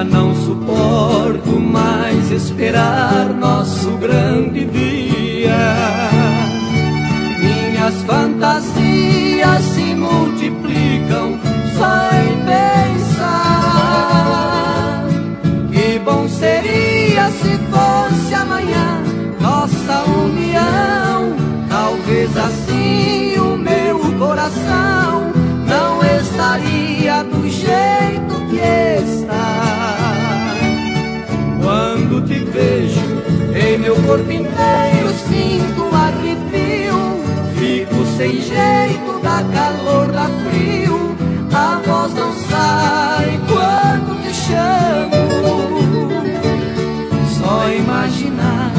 Já não suporto mais esperar nosso grande dia. Minhas fantasias se multiplicam só em pensar. Que bom seria se fosse amanhã nossa união. Talvez assim o meu coração não estaria do jeito que está. Quando te vejo em meu corpo inteiro sinto arrepio. Fico sem jeito, dá calor, dá frio. A voz não sai quando te chamo. Só imaginar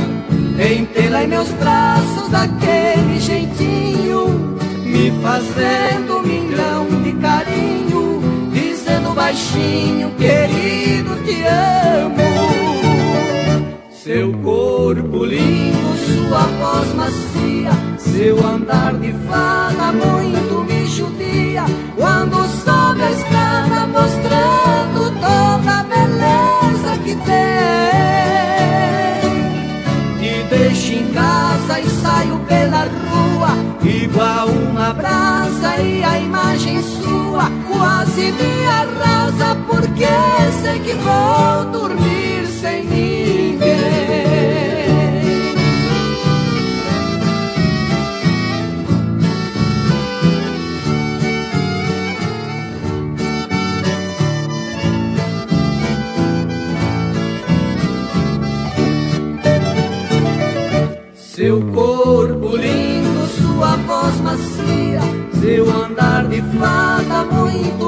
em tê-la em meus braços daquele jeitinho, me fazendo um milhão de carinho, dizendo baixinho, querido, te amo. Seu corpo lindo, sua voz macia, seu andar de fada muito me judia. Quando sobe a escada mostrando toda a beleza que tem, te deixo em casa e saio pela rua igual uma brasa, e a imagem sua quase me arrasa, porque sei que vou dormir sem ninguém. Seu corpo lindo, sua voz macia, seu andar de fada muito